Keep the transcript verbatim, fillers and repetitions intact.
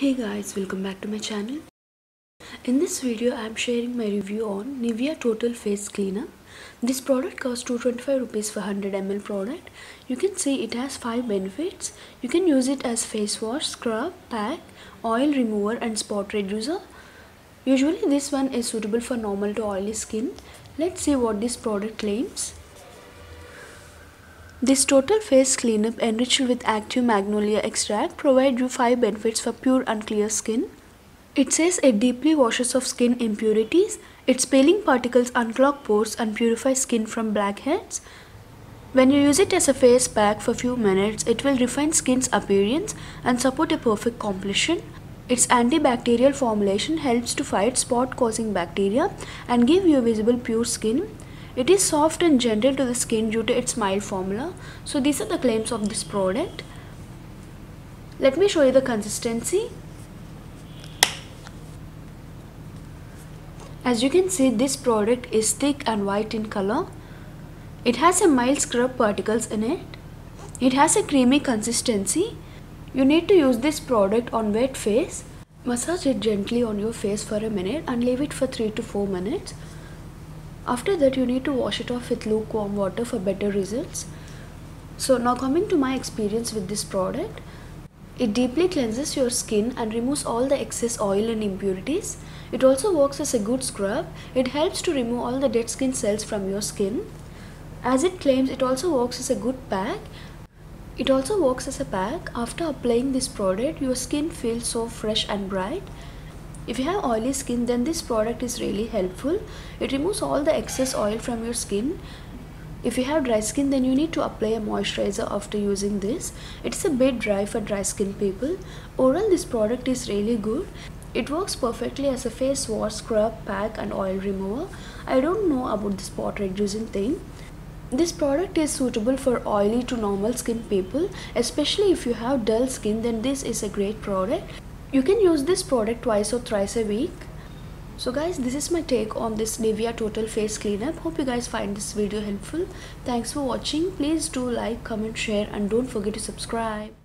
Hey guys, welcome back to my channel. In this video, I am sharing my review on Nivea Total Face Cleaner. This product costs two hundred twenty-five rupees for one hundred milliliters product. You can see it has five benefits. You can use it as face wash, scrub, pack, oil remover and spot reducer. Usually this one is suitable for normal to oily skin. Let's see what this product claims. This total face cleanup enriched with active magnolia extract provides you five benefits for pure and clear skin. It says it deeply washes off skin impurities, its peeling particles unclog pores and purify skin from blackheads. When you use it as a face pack for few minutes, it will refine skin's appearance and support a perfect complexion. Its antibacterial formulation helps to fight spot-causing bacteria and give you visible pure skin. It is soft and gentle to the skin due to its mild formula. So these are the claims of this product. Let me show you the consistency. As you can see, this product is thick and white in color. It has a mild scrub particles in it. It has a creamy consistency. You need to use this product on wet face. Massage it gently on your face for a minute and leave it for three to four minutes. After that, you need to wash it off with lukewarm water for better results. So now coming to my experience with this product. It deeply cleanses your skin and removes all the excess oil and impurities. It also works as a good scrub. It helps to remove all the dead skin cells from your skin. As it claims, it also works as a good pack. It also works as a pack. After applying this product, your skin feels so fresh and bright. If you have oily skin, then this product is really helpful. It removes all the excess oil from your skin. If you have dry skin, then you need to apply a moisturizer after using this. It's a bit dry for dry skin people. Overall, this product is really good. It works perfectly as a face wash, scrub, pack and oil remover. I don't know about the spot reducing thing. This product is suitable for oily to normal skin people. Especially if you have dull skin, then this is a great product. You can use this product twice or thrice a week. So guys, this is my take on this Nivea Total Face Cleanup. Hope you guys find this video helpful. Thanks for watching. Please do like, comment, share and don't forget to subscribe.